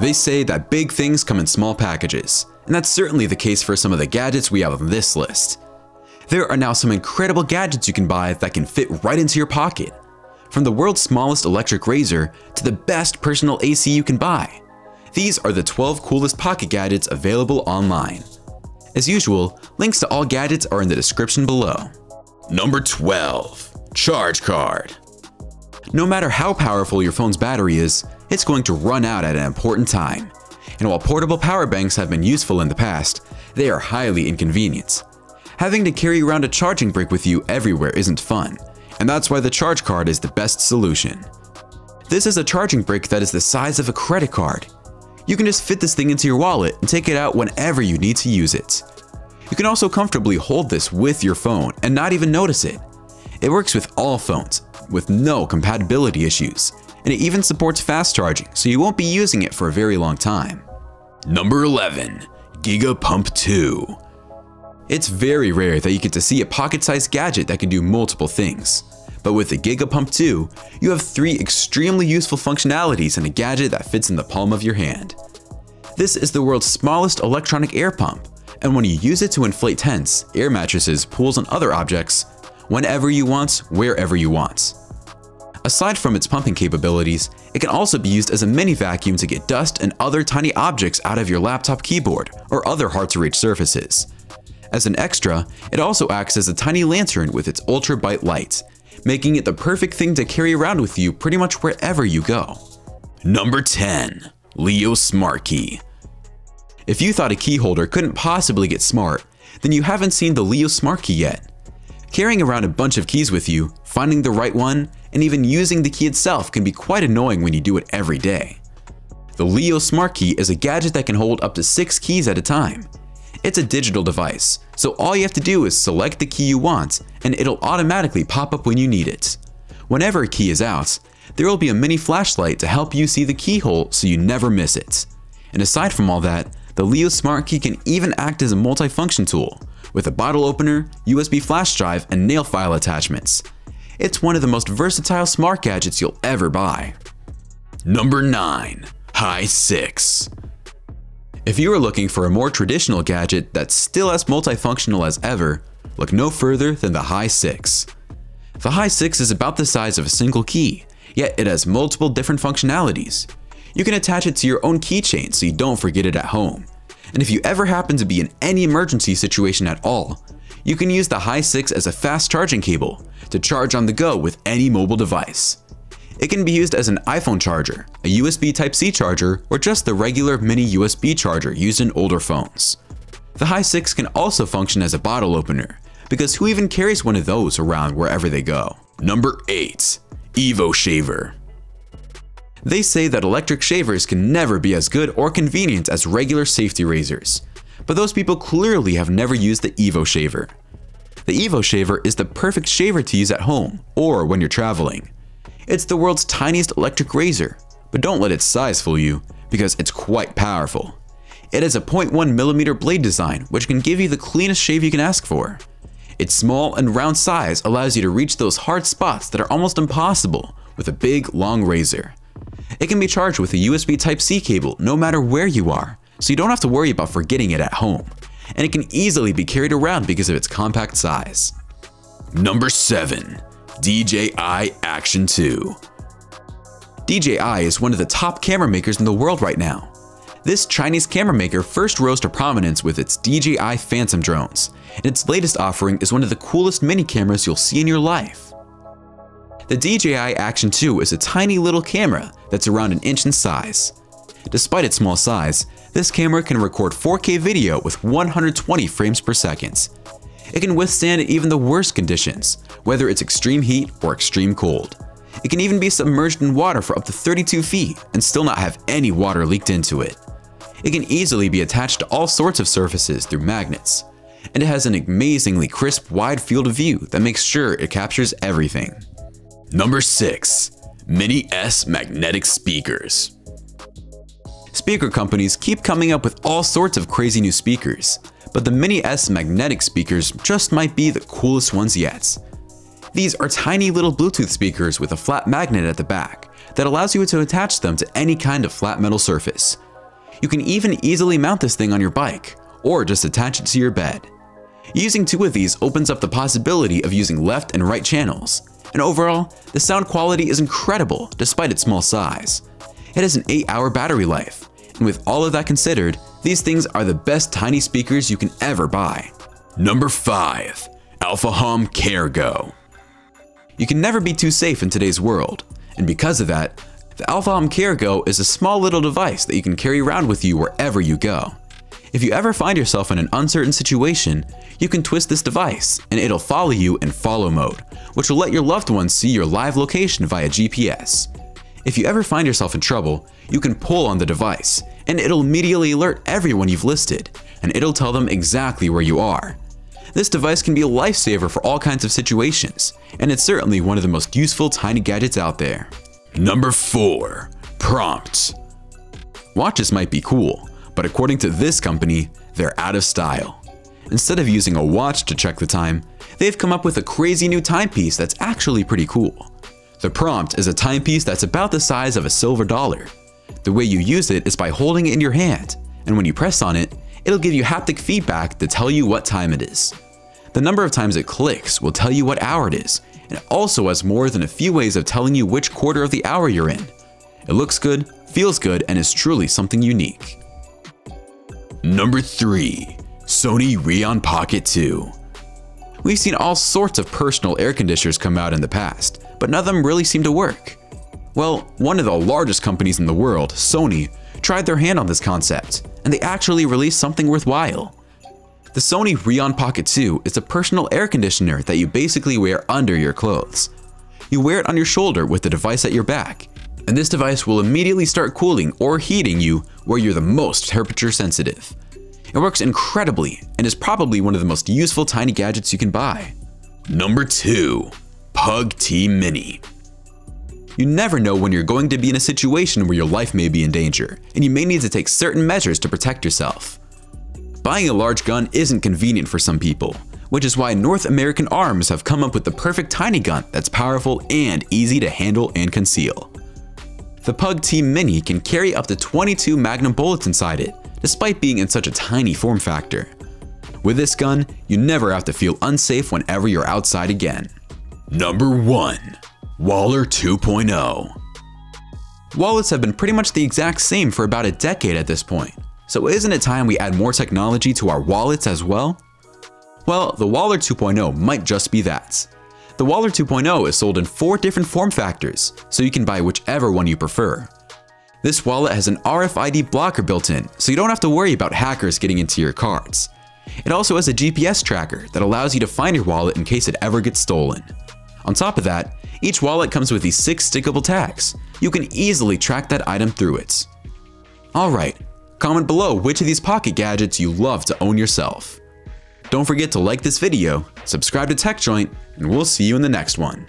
They say that big things come in small packages, and that's certainly the case for some of the gadgets we have on this list. There are now some incredible gadgets you can buy that can fit right into your pocket, from the world's smallest electric razor to the best personal AC you can buy. These are the 12 coolest pocket gadgets available online. As usual, links to all gadgets are in the description below. Number 12. ChargeCard. No matter how powerful your phone's battery is, it's going to run out at an important time. And while portable power banks have been useful in the past, they are highly inconvenient. Having to carry around a charging brick with you everywhere isn't fun, and that's why the ChargeCard is the best solution. This is a charging brick that is the size of a credit card. You can just fit this thing into your wallet and take it out whenever you need to use it. You can also comfortably hold this with your phone and not even notice it. It works with all phones, with no compatibility issues, and it even supports fast charging, so you won't be using it for a very long time. Number 11. Giga Pump 2. It's very rare that you get to see a pocket-sized gadget that can do multiple things. But with the Giga Pump 2, you have 3 extremely useful functionalities in a gadget that fits in the palm of your hand. This is the world's smallest electronic air pump, and when you use it to inflate tents, air mattresses, pools, and other objects, whenever you want, wherever you want. Aside from its pumping capabilities, it can also be used as a mini vacuum to get dust and other tiny objects out of your laptop keyboard or other hard-to-reach surfaces. As an extra, it also acts as a tiny lantern with its ultra-bright light, making it the perfect thing to carry around with you pretty much wherever you go. Number 10. Leo Smart Key. If you thought a key holder couldn't possibly get smart, then you haven't seen the Leo Smart Key yet. Carrying around a bunch of keys with you, finding the right one, and even using the key itself can be quite annoying when you do it every day. The Leo Smart Key is a gadget that can hold up to 6 keys at a time. It's a digital device, so all you have to do is select the key you want, and it'll automatically pop up when you need it. Whenever a key is out, there will be a mini flashlight to help you see the keyhole so you never miss it. And aside from all that, the Leo Smart Key can even act as a multifunction tool, with a bottle opener, USB flash drive, and nail file attachments. It's one of the most versatile smart gadgets you'll ever buy. Number 9. High Six. If you are looking for a more traditional gadget that's still as multifunctional as ever, look no further than the High Six. The High Six is about the size of a single key, yet it has multiple different functionalities. You can attach it to your own keychain so you don't forget it at home. And if you ever happen to be in any emergency situation at all, you can use the High Six as a fast charging cable to charge on the go with any mobile device. It can be used as an iPhone charger, a USB Type-C charger, or just the regular mini USB charger used in older phones. The High Six can also function as a bottle opener, because who even carries one of those around wherever they go? Number 8. Evo Shaver. They say that electric shavers can never be as good or convenient as regular safety razors, but those people clearly have never used the Evo Shaver. The Evo Shaver is the perfect shaver to use at home or when you're traveling. It's the world's tiniest electric razor, but don't let its size fool you, because it's quite powerful. It has a 0.1mm blade design, which can give you the cleanest shave you can ask for. Its small and round size allows you to reach those hard spots that are almost impossible with a big, long razor. It can be charged with a USB Type-C cable no matter where you are, so you don't have to worry about forgetting it at home, and it can easily be carried around because of its compact size. Number 7. DJI Action 2. DJI is one of the top camera makers in the world right now. This Chinese camera maker first rose to prominence with its DJI Phantom drones, and its latest offering is one of the coolest mini cameras you'll see in your life. The DJI Action 2 is a tiny little camera that's around an inch in size. Despite its small size, this camera can record 4K video with 120 frames per second. It can withstand even the worst conditions, whether it's extreme heat or extreme cold. It can even be submerged in water for up to 32 feet and still not have any water leaked into it. It can easily be attached to all sorts of surfaces through magnets, and it has an amazingly crisp wide field of view that makes sure it captures everything. Number 6. Mini S Magnetic Speakers. Speaker companies keep coming up with all sorts of crazy new speakers, but the Mini S Magnetic Speakers just might be the coolest ones yet. These are tiny little Bluetooth speakers with a flat magnet at the back that allows you to attach them to any kind of flat metal surface. You can even easily mount this thing on your bike, or just attach it to your bed. Using two of these opens up the possibility of using left and right channels, and overall, the sound quality is incredible despite its small size. It has an 8-hour battery life, and with all of that considered, these things are the best tiny speakers you can ever buy. Number 5. Alphahom Care Go. You can never be too safe in today's world, and because of that, the Alphahom Care Go is a small little device that you can carry around with you wherever you go. If you ever find yourself in an uncertain situation, you can twist this device and it'll follow you in follow mode, which will let your loved ones see your live location via GPS. If you ever find yourself in trouble, you can pull on the device and it'll immediately alert everyone you've listed, and it'll tell them exactly where you are. This device can be a lifesaver for all kinds of situations, and it's certainly one of the most useful tiny gadgets out there. Number 4. Prompt. Watches might be cool, but according to this company, they're out of style. Instead of using a watch to check the time, they've come up with a crazy new timepiece that's actually pretty cool. The Prompt is a timepiece that's about the size of a silver dollar. The way you use it is by holding it in your hand, and when you press on it, it'll give you haptic feedback to tell you what time it is. The number of times it clicks will tell you what hour it is, and it also has more than a few ways of telling you which quarter of the hour you're in. It looks good, feels good, and is truly something unique. Number 3. Sony Reon Pocket 2. We've seen all sorts of personal air conditioners come out in the past, but none of them really seem to work. Well, one of the largest companies in the world, Sony, tried their hand on this concept, and they actually released something worthwhile. The Sony Reon Pocket 2 is a personal air conditioner that you basically wear under your clothes. You wear it on your shoulder with the device at your back, and this device will immediately start cooling or heating you where you're the most temperature sensitive. It works incredibly and is probably one of the most useful tiny gadgets you can buy. Number 2. Pug T Mini. You never know when you're going to be in a situation where your life may be in danger, and you may need to take certain measures to protect yourself. Buying a large gun isn't convenient for some people, which is why North American Arms have come up with the perfect tiny gun that's powerful and easy to handle and conceal. The Pug T Mini can carry up to 22 Magnum bullets inside it, despite being in such a tiny form factor. With this gun, you never have to feel unsafe whenever you're outside again. Number 1. Wallor 2.0. Wallets have been pretty much the exact same for about a decade at this point, so isn't it time we add more technology to our wallets as well? Well, the Wallor 2.0 might just be that. The Wallor 2.0 is sold in 4 different form factors, so you can buy whichever one you prefer. This wallet has an RFID blocker built in, so you don't have to worry about hackers getting into your cards. It also has a GPS tracker that allows you to find your wallet in case it ever gets stolen. On top of that, each wallet comes with these 6 stickable tags. You can easily track that item through it. Alright, comment below which of these pocket gadgets you love to own yourself. Don't forget to like this video, subscribe to TechJoint, and we'll see you in the next one.